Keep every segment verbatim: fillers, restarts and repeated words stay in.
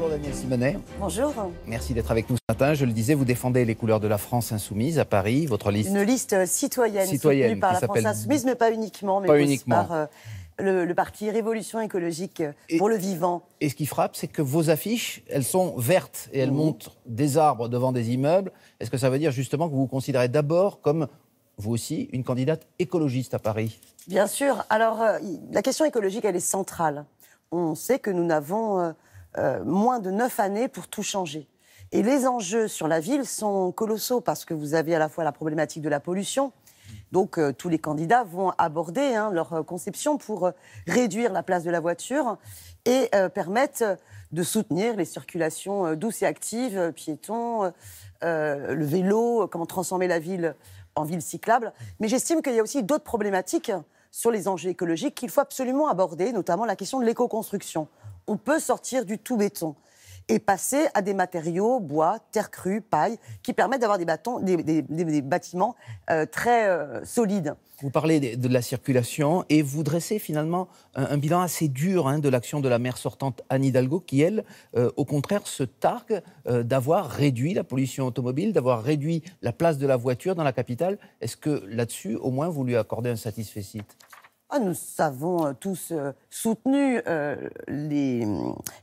Bonjour Danielle Simonet. Bonjour. Merci d'être avec nous ce matin. Je le disais, vous défendez les couleurs de la France insoumise à Paris. Votre liste. Une liste citoyenne, citoyenne soutenue par la France insoumise, mais pas uniquement, mais pas uniquement. par euh, le, le parti Révolution écologique pour et, le vivant. Et ce qui frappe, c'est que vos affiches, elles sont vertes et elles mmh. montrent des arbres devant des immeubles. Est-ce que ça veut dire justement que vous vous considérez d'abord comme... vous aussi, une candidate écologiste à Paris. Bien sûr. Alors, euh, la question écologique, elle est centrale. On sait que nous n'avons euh, euh, moins de neuf années pour tout changer. Et les enjeux sur la ville sont colossaux, parce que vous avez à la fois la problématique de la pollution. Donc, euh, tous les candidats vont aborder hein, leur conception pour euh, réduire la place de la voiture et euh, permettre de soutenir les circulations euh, douces et actives, euh, piétons, euh, le vélo, euh, comment transformer la ville en ville cyclable. Mais j'estime qu'il y a aussi d'autres problématiques sur les enjeux écologiques qu'il faut absolument aborder, notamment la question de l'éco-construction. On peut sortir du tout béton et passer à des matériaux, bois, terre crue, paille, qui permettent d'avoir des, des, des, des bâtiments euh, très euh, solides. Vous parlez de la circulation et vous dressez finalement un, un bilan assez dur hein, de l'action de la maire sortante Anne Hidalgo, qui, elle, euh, au contraire, se targue euh, d'avoir réduit la pollution automobile, d'avoir réduit la place de la voiture dans la capitale. Est-ce que là-dessus, au moins, vous lui accordez un satisfecit ? Ah, nous avons tous euh, soutenu euh, les,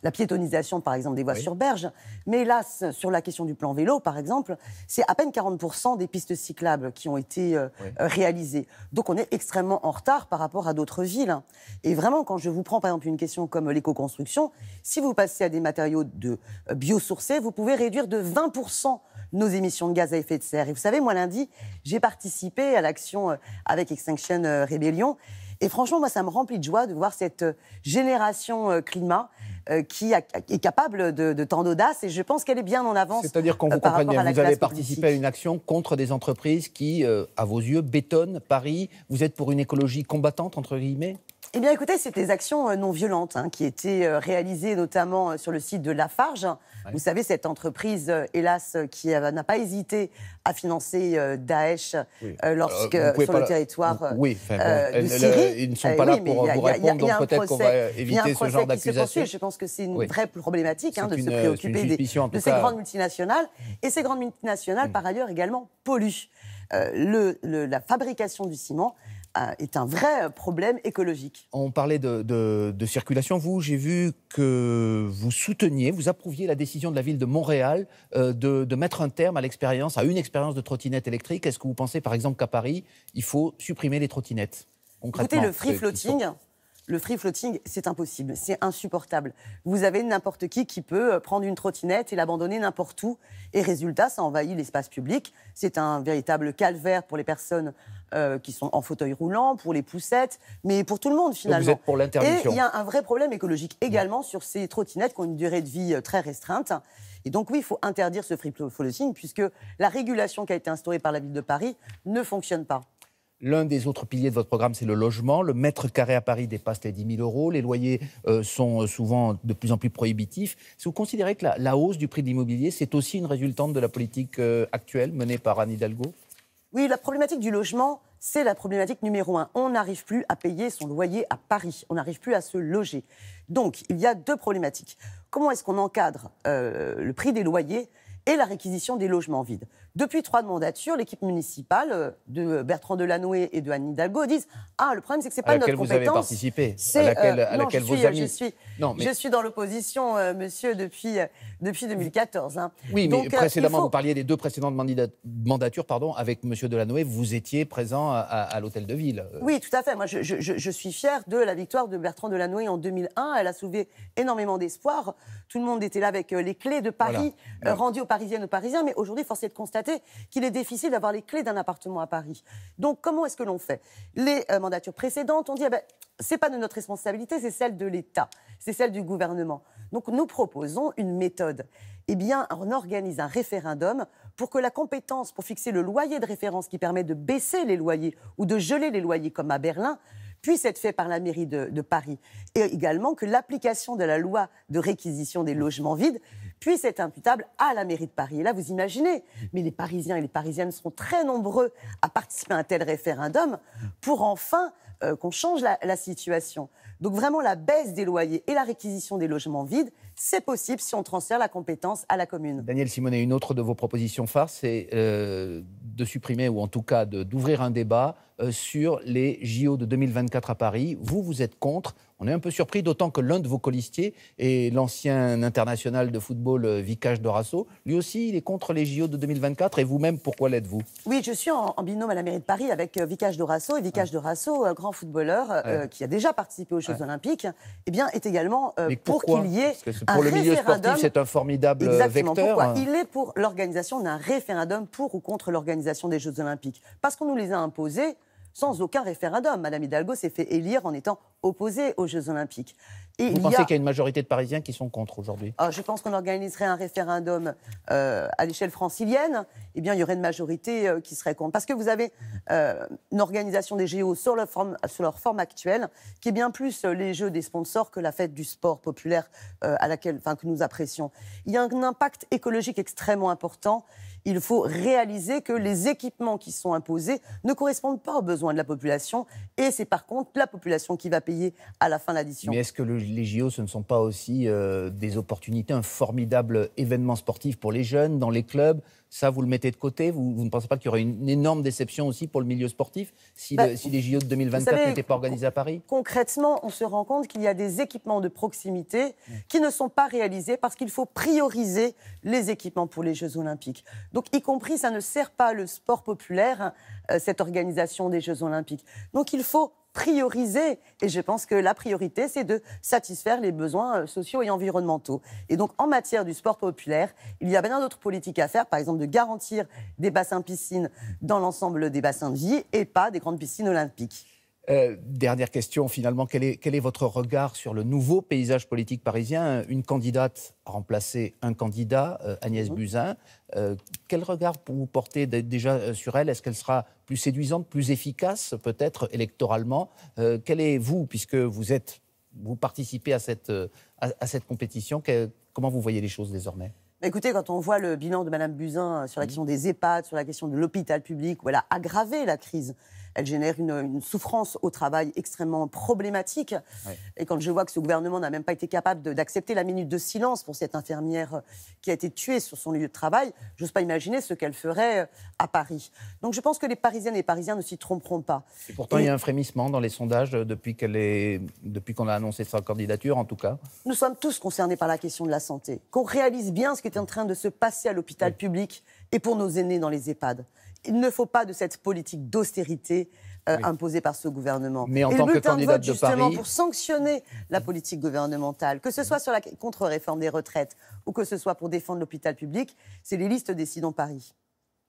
la piétonisation, par exemple, des voies oui. sur berge. Mais là, sur la question du plan vélo, par exemple, c'est à peine quarante pour cent des pistes cyclables qui ont été euh, oui. réalisées. Donc, on est extrêmement en retard par rapport à d'autres villes. Et vraiment, quand je vous prends, par exemple, une question comme l'éco-construction, si vous passez à des matériaux de euh, biosourcés, vous pouvez réduire de vingt pour cent nos émissions de gaz à effet de serre. Et vous savez, moi, lundi, j'ai participé à l'action euh, avec Extinction Rebellion. Et franchement, moi, ça me remplit de joie de voir cette génération euh, climat euh, qui a, est capable de, de tant d'audace. Et je pense qu'elle est bien en avance. C'est-à-dire qu'on vous euh, comprend bien. Vous avez participé à une action contre des entreprises qui, euh, à vos yeux, bétonnent Paris. Vous êtes pour une écologie combattante, entre guillemets ? Eh bien, écoutez, c'est des actions non violentes hein, qui étaient réalisées notamment sur le site de Lafarge. Ouais. Vous savez, cette entreprise, hélas, qui n'a pas hésité à financer Daesh oui. euh, lorsque, euh, sur le la... territoire oui, enfin, euh, elle, de Syrie. Elle, ils ne sont pas là oui, pour vous répondre, donc peut-être qu'on va éviter ce genre d'accusation. Je pense que c'est une oui. vraie problématique hein, de une, se préoccuper des, de ces grandes multinationales. Et ces grandes multinationales, mmh. par ailleurs, également polluent. Euh, le, le, la fabrication du ciment est un vrai problème écologique. On parlait de, de, de circulation. Vous, j'ai vu que vous souteniez, vous approuviez la décision de la ville de Montréal euh, de, de mettre un terme à l'expérience, à une expérience de trottinette électrique. Est-ce que vous pensez, par exemple, qu'à Paris, il faut supprimer les trottinettes concrètement ? Écoutez, le free flotting, le free flotting, c'est impossible, c'est insupportable. Vous avez n'importe qui qui peut prendre une trottinette et l'abandonner n'importe où. Et résultat, ça envahit l'espace public. C'est un véritable calvaire pour les personnes Euh, qui sont en fauteuil roulant, pour les poussettes, mais pour tout le monde, finalement. Donc vous êtes pour l'interdiction. Et il y a un vrai problème écologique également ouais. sur ces trottinettes qui ont une durée de vie très restreinte. Et donc, oui, il faut interdire ce free floating, puisque la régulation qui a été instaurée par la ville de Paris ne fonctionne pas. L'un des autres piliers de votre programme, c'est le logement. Le mètre carré à Paris dépasse les dix mille euros. Les loyers euh, sont souvent de plus en plus prohibitifs. Si vous considérez que la, la hausse du prix de l'immobilier, c'est aussi une résultante de la politique euh, actuelle menée par Anne Hidalgo ? Oui, la problématique du logement, c'est la problématique numéro un. On n'arrive plus à payer son loyer à Paris. On n'arrive plus à se loger. Donc, il y a deux problématiques. Comment est-ce qu'on encadre euh, le prix des loyers et la réquisition des logements vides ? Depuis trois mandatures, l'équipe municipale de Bertrand Delanoë et de Anne Hidalgo disent « Ah, le problème, c'est que ce n'est pas notre compétence. » À laquelle vous avez participé, à laquelle, euh, à laquelle non, je vous suis, avez... Je suis, non, mais... je suis dans l'opposition, euh, monsieur, depuis, euh, depuis deux mille quatorze. Hein. Oui, donc, mais euh, précédemment, faut... vous parliez des deux précédentes mandatures, pardon, avec monsieur Delanoë, vous étiez présent à, à, à l'hôtel de ville. Oui, tout à fait. Moi, je, je, je suis fière de la victoire de Bertrand Delanoë en deux mille un. Elle a soulevé énormément d'espoir. Tout le monde était là avec les clés de Paris, voilà. euh, rendues aux Parisiennes aux Parisiens, mais aujourd'hui, force est de constater qu'il est difficile d'avoir les clés d'un appartement à Paris. Donc, comment est-ce que l'on fait ? Les euh, mandatures précédentes, on dit, eh ben, c'est pas de notre responsabilité, c'est celle de l'État, c'est celle du gouvernement. Donc, nous proposons une méthode. Eh bien, on organise un référendum pour que la compétence pour fixer le loyer de référence qui permet de baisser les loyers ou de geler les loyers, comme à Berlin, puisse être fait par la mairie de, de Paris, et également que l'application de la loi de réquisition des logements vides puisse être imputable à la mairie de Paris. Et là, vous imaginez, mais les Parisiens et les Parisiennes seront très nombreux à participer à un tel référendum pour enfin euh, qu'on change la, la situation. Donc vraiment, la baisse des loyers et la réquisition des logements vides, c'est possible si on transfère la compétence à la commune. Danielle Simonet, une autre de vos propositions phares, c'est euh, de supprimer, ou en tout cas d'ouvrir un débat euh, sur les J O de deux mille vingt-quatre à Paris. Vous, vous êtes contre. On est un peu surpris, d'autant que l'un de vos colistiers est l'ancien international de football Vikash Dorasso. Lui aussi, il est contre les J O de deux mille vingt-quatre. Et vous-même, pourquoi l'êtes-vous? Oui, je suis en, en binôme à la mairie de Paris avec Vikash Dorasso. Et Vikash ah. Dorasso, un grand footballeur ah. euh, qui a déjà participé aux Jeux ah. Olympiques, eh bien, est également euh, pour qu'il y ait un pour le milieu sportif, c'est un formidable exactement, vecteur. Pourquoi il est pour l'organisation d'un référendum pour ou contre l'organisation des Jeux Olympiques. Parce qu'on nous les a imposés sans aucun référendum. Madame Hidalgo s'est fait élire en étant opposée aux Jeux Olympiques. Et vous pensez a... qu'il y a une majorité de Parisiens qui sont contre aujourd'hui? Je pense qu'on organiserait un référendum euh, à l'échelle francilienne. Eh bien, il y aurait une majorité euh, qui serait contre. Parce que vous avez euh, une organisation des J O sur leur, forme, sur leur forme actuelle, qui est bien plus euh, les jeux des sponsors que la fête du sport populaire euh, à laquelle, enfin, que nous apprécions. Il y a un impact écologique extrêmement important. Il faut réaliser que les équipements qui sont imposés ne correspondent pas aux besoins de la population. Et c'est par contre la population qui va payer à la fin de l'addition. Mais est-ce que le, les J O, ce ne sont pas aussi euh, des opportunités, un formidable événement sportif pour les jeunes, dans les clubs? Ça, vous le mettez de côté? Vous, vous ne pensez pas qu'il y aurait une, une énorme déception aussi pour le milieu sportif si, bah, le, si les J O de deux mille vingt-quatre n'étaient pas organisés à Paris? Concrètement, on se rend compte qu'il y a des équipements de proximité mmh. qui ne sont pas réalisés parce qu'il faut prioriser les équipements pour les Jeux Olympiques. Donc, y compris, ça ne sert pas le sport populaire, euh, cette organisation des Jeux Olympiques. Donc, il faut prioriser. Et je pense que la priorité, c'est de satisfaire les besoins sociaux et environnementaux. Et donc, en matière du sport populaire, il y a bien d'autres politiques à faire, par exemple de garantir des bassins piscines dans l'ensemble des bassins de vie et pas des grandes piscines olympiques. Euh, dernière question, finalement, quel est, quel est votre regard sur le nouveau paysage politique parisien? Une candidate a remplacé un candidat, euh, Agnès Buzyn. Euh, quel regard vous portez déjà sur elle? Est-ce qu'elle sera plus séduisante, plus efficace, peut-être, électoralement? euh, Quel est, vous, puisque vous, êtes, vous participez à cette, à, à cette compétition, que, comment vous voyez les choses désormais? Écoutez, quand on voit le bilan de Mme Buzyn sur la question des E H P A D, sur la question de l'hôpital public, où elle a aggravé la crise, elle génère une, une souffrance au travail extrêmement problématique. Ouais. Et quand je vois que ce gouvernement n'a même pas été capable d'accepter la minute de silence pour cette infirmière qui a été tuée sur son lieu de travail, j'ose pas imaginer ce qu'elle ferait à Paris. Donc je pense que les Parisiennes et les Parisiens ne s'y tromperont pas. Et pourtant, et... il y a un frémissement dans les sondages depuis qu'elle est... depuis qu'on a annoncé sa candidature, en tout cas. Nous sommes tous concernés par la question de la santé. Qu'on réalise bien ce qui est en train de se passer à l'hôpital oui. public et pour nos aînés dans les E H P A D. Il ne faut pas de cette politique d'austérité euh, oui. imposée par ce gouvernement. Mais en et tant le bulletin que candidate de vote, de justement, Paris... pour sanctionner la politique gouvernementale, que ce soit sur la contre-réforme des retraites ou que ce soit pour défendre l'hôpital public, c'est les listes Décidons Paris.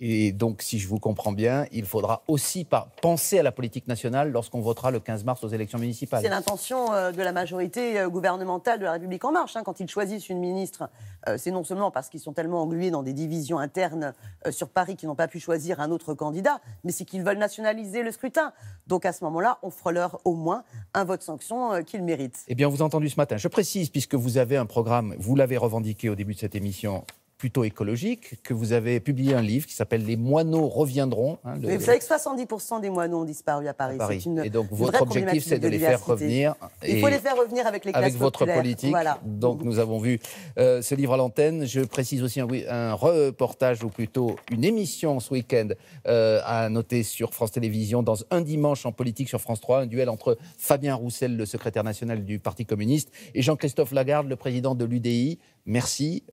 Et donc, si je vous comprends bien, il faudra aussi penser à la politique nationale lorsqu'on votera le quinze mars aux élections municipales. C'est l'intention de la majorité gouvernementale de la République en marche. Quand ils choisissent une ministre, c'est non seulement parce qu'ils sont tellement englués dans des divisions internes sur Paris qu'ils n'ont pas pu choisir un autre candidat, mais c'est qu'ils veulent nationaliser le scrutin. Donc, à ce moment-là, on fera leur au moins un vote sanction qu'ils méritent. Eh bien, on vous a entendu ce matin. Je précise, puisque vous avez un programme, vous l'avez revendiqué au début de cette émission, plutôt écologique, que vous avez publié un livre qui s'appelle « Les moineaux reviendront hein, ». Vous savez que soixante-dix pour cent des moineaux ont disparu à Paris. Paris. Une, et donc votre objectif, c'est de, de les faire revenir. Et il faut les faire revenir avec les classes populaires. Avec votre politique. Voilà. Donc nous avons vu euh, ce livre à l'antenne. Je précise aussi un, un reportage, ou plutôt une émission ce week-end euh, à noter sur France Télévisions, dans un dimanche en politique sur France trois, un duel entre Fabien Roussel, le secrétaire national du Parti communiste, et Jean-Christophe Lagarde, le président de l'U D I. Merci.